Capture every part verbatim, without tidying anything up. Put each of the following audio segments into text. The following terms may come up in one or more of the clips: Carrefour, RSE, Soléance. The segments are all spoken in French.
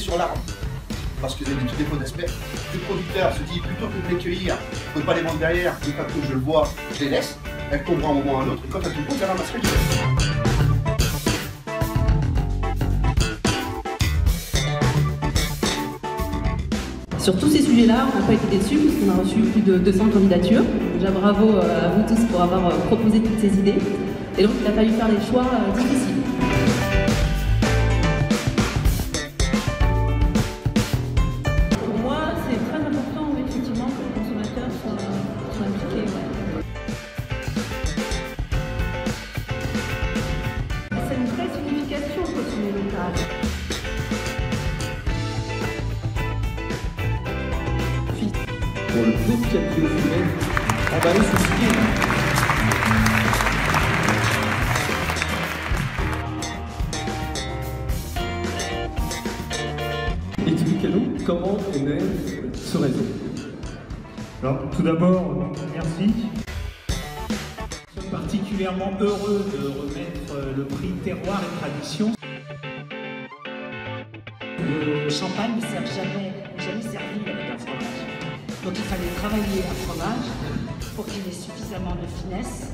sur l'arbre. Parce que d'habitude, des fois d'aspect, le producteur se dit plutôt que de les cueillir, faut pas les vendre derrière, une fois que je le vois, je les laisse, elles tomberont à un moment ou à un autre, et quand elles tomberont, je les ramasserai. Sur tous ces sujets-là, on n'a pas été déçus puisqu'on a reçu plus de deux cents candidatures. Déjà bravo à vous tous pour avoir proposé toutes ces idées. Et donc, il a fallu faire des choix difficiles. Pour le groupe qui a pris au final, on va le soutenir. Expliquez-nous comment est né ce réseau. Alors, tout d'abord, merci. Nous sommes particulièrement heureux de remettre le prix Terroir et Tradition. Le champagne ne sert jamais, jamais servi avec un fromage. Donc il fallait travailler un fromage pour qu'il ait suffisamment de finesse,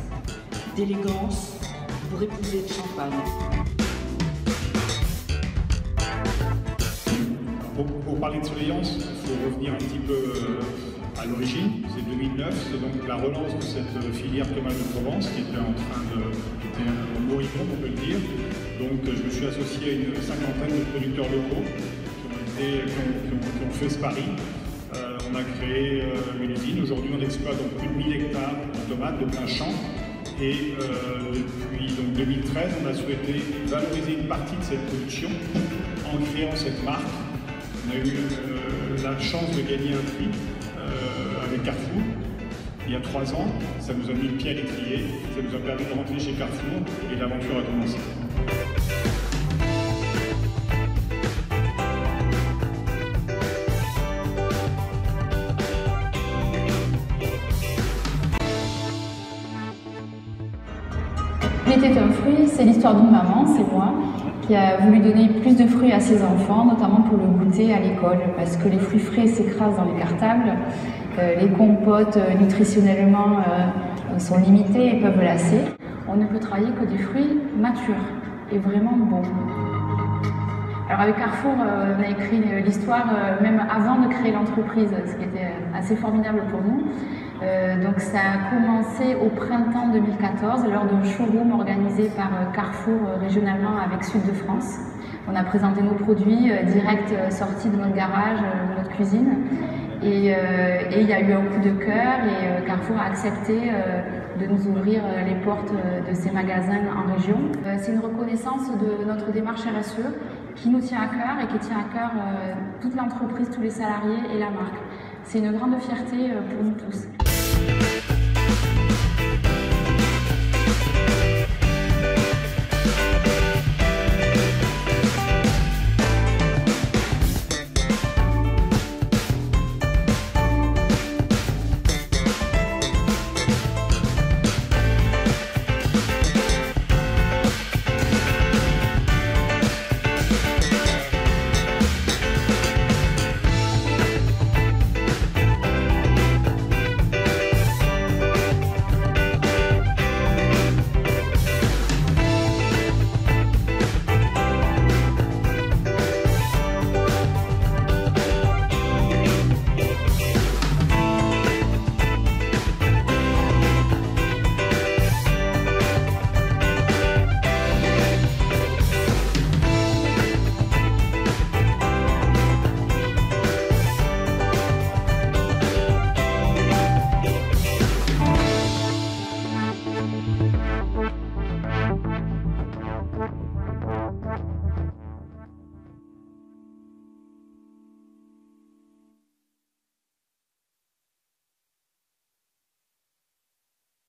d'élégance pour épouser le champagne. Pour, pour parler de Soléance, il faut revenir un petit peu à l'origine. C'est deux mille neuf, c'est donc la relance de cette filière fromage de Provence qui était en train de, qui était en moribond, on peut le dire. Donc je me suis associé à une cinquantaine de producteurs locaux qui ont, été, qui ont, qui ont, qui ont fait ce pari. Euh, on a créé euh, une usine. Aujourd'hui, on exploite donc plus de mille hectares de tomates de plein champ. Et euh, depuis donc, deux mille treize, on a souhaité valoriser une partie de cette production en créant cette marque. On a eu euh, la chance de gagner un prix euh, avec Carrefour il y a trois ans. Ça nous a mis le pied à l'étrier. Ça nous a permis de rentrer chez Carrefour et l'aventure a commencé. L'été un fruit, c'est l'histoire d'une maman, c'est moi, qui a voulu donner plus de fruits à ses enfants, notamment pour le goûter à l'école, parce que les fruits frais s'écrasent dans les cartables, euh, les compotes euh, nutritionnellement euh, sont limitées et peuvent lasser. On ne peut travailler que des fruits matures et vraiment bons. Alors avec Carrefour, euh, on a écrit l'histoire euh, même avant de créer l'entreprise, ce qui était assez formidable pour nous. Euh, donc ça a commencé au printemps deux mille quatorze lors d'un showroom organisé par euh, Carrefour euh, régionalement avec Sud de France. On a présenté nos produits euh, direct euh, sortis de notre garage, euh, de notre cuisine. Et il euh, y a eu un coup de cœur et euh, Carrefour a accepté euh, de nous ouvrir euh, les portes euh, de ses magasins en région. Euh, C'est une reconnaissance de notre démarche R S E qui nous tient à cœur et qui tient à cœur euh, toute l'entreprise, tous les salariés et la marque. C'est une grande fierté pour nous tous.